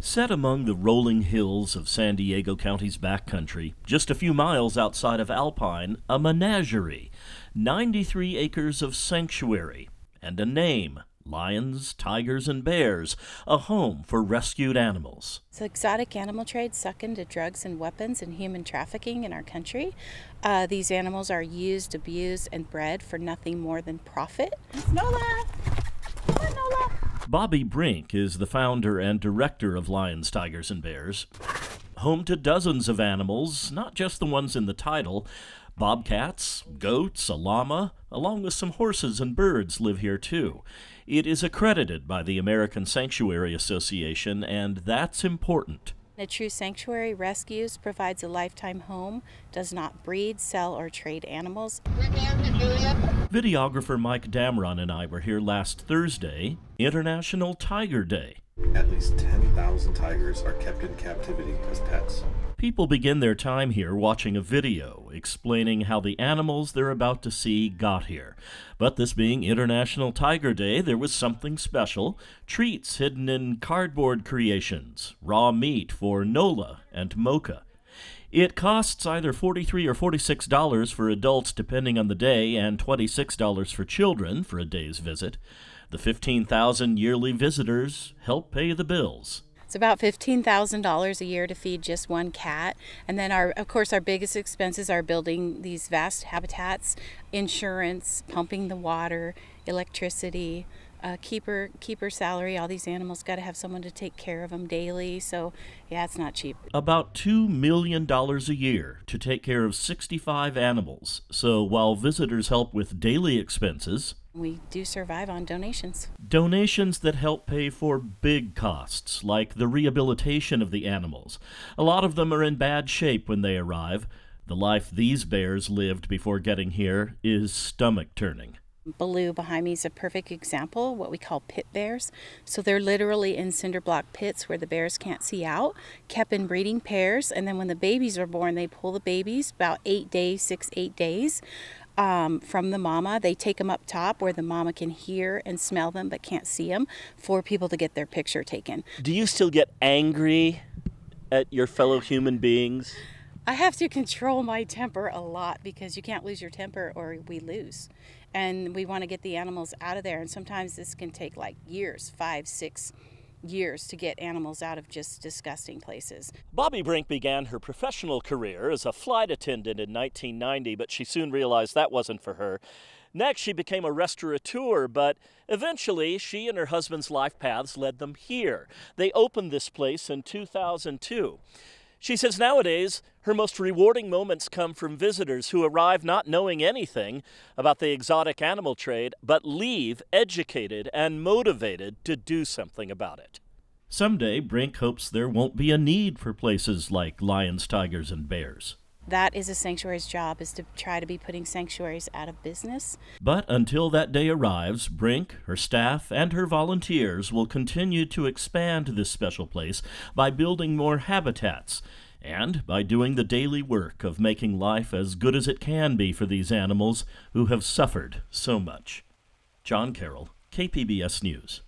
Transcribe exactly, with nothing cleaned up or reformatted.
Set among the rolling hills of San Diego County's backcountry, just a few miles outside of Alpine, a menagerie, ninety-three acres of sanctuary, and a name, Lions, Tigers, and Bears, a home for rescued animals. So exotic animal trade suck into drugs and weapons and human trafficking in our country. Uh, these animals are used, abused, and bred for nothing more than profit. Nola! Come on, Nola! Bobbi Brink is the founder and director of Lions, Tigers, and Bears. Home to dozens of animals, not just the ones in the title. Bobcats, goats, a llama, along with some horses and birds live here too. It is accredited by the American Sanctuary Association, and that's important. A true sanctuary rescues, provides a lifetime home, does not breed, sell, or trade animals. Videographer Mike Damron and I were here last Thursday, International Tiger Day. At least ten thousand tigers are kept in captivity as pets. People begin their time here watching a video explaining how the animals they're about to see got here. But this being International Tiger Day, there was something special. Treats hidden in cardboard creations, raw meat for Nola and Mocha. It costs either forty-three dollars or forty-six dollars for adults depending on the day and twenty-six dollars for children for a day's visit. The fifteen thousand yearly visitors help pay the bills. It's about fifteen thousand dollars a year to feed just one cat. And then, our, of course, our biggest expenses are building these vast habitats, insurance, pumping the water, electricity, uh, keeper, keeper salary. All these animals got to have someone to take care of them daily. So, yeah, it's not cheap. About two million dollars a year to take care of sixty-five animals. So while visitors help with daily expenses, we do survive on donations. Donations that help pay for big costs, like the rehabilitation of the animals. A lot of them are in bad shape when they arrive. The life these bears lived before getting here is stomach-turning. Baloo behind me is a perfect example, what we call pit bears. So they're literally in cinder block pits where the bears can't see out, kept in breeding pairs, and then when the babies are born, they pull the babies about eight days, six, eight days. Um, from the mama. They take them up top where the mama can hear and smell them but can't see them for people to get their picture taken. Do you still get angry at your fellow human beings? I have to control my temper a lot because you can't lose your temper or we lose. And we want to get the animals out of there, and sometimes this can take like years, five, six years to get animals out of just disgusting places. Bobbi Brink began her professional career as a flight attendant in nineteen ninety, but she soon realized that wasn't for her. Next, she became a restaurateur, but eventually she and her husband's life paths led them here. They opened this place in two thousand two. She says nowadays her most rewarding moments come from visitors who arrive not knowing anything about the exotic animal trade, but leave educated and motivated to do something about it. Someday, Brink hopes there won't be a need for places like Lions, Tigers, and Bears. That is a sanctuary's job, is to try to be putting sanctuaries out of business. But until that day arrives, Brink, her staff, and her volunteers will continue to expand this special place by building more habitats and by doing the daily work of making life as good as it can be for these animals who have suffered so much. John Carroll, K P B S News.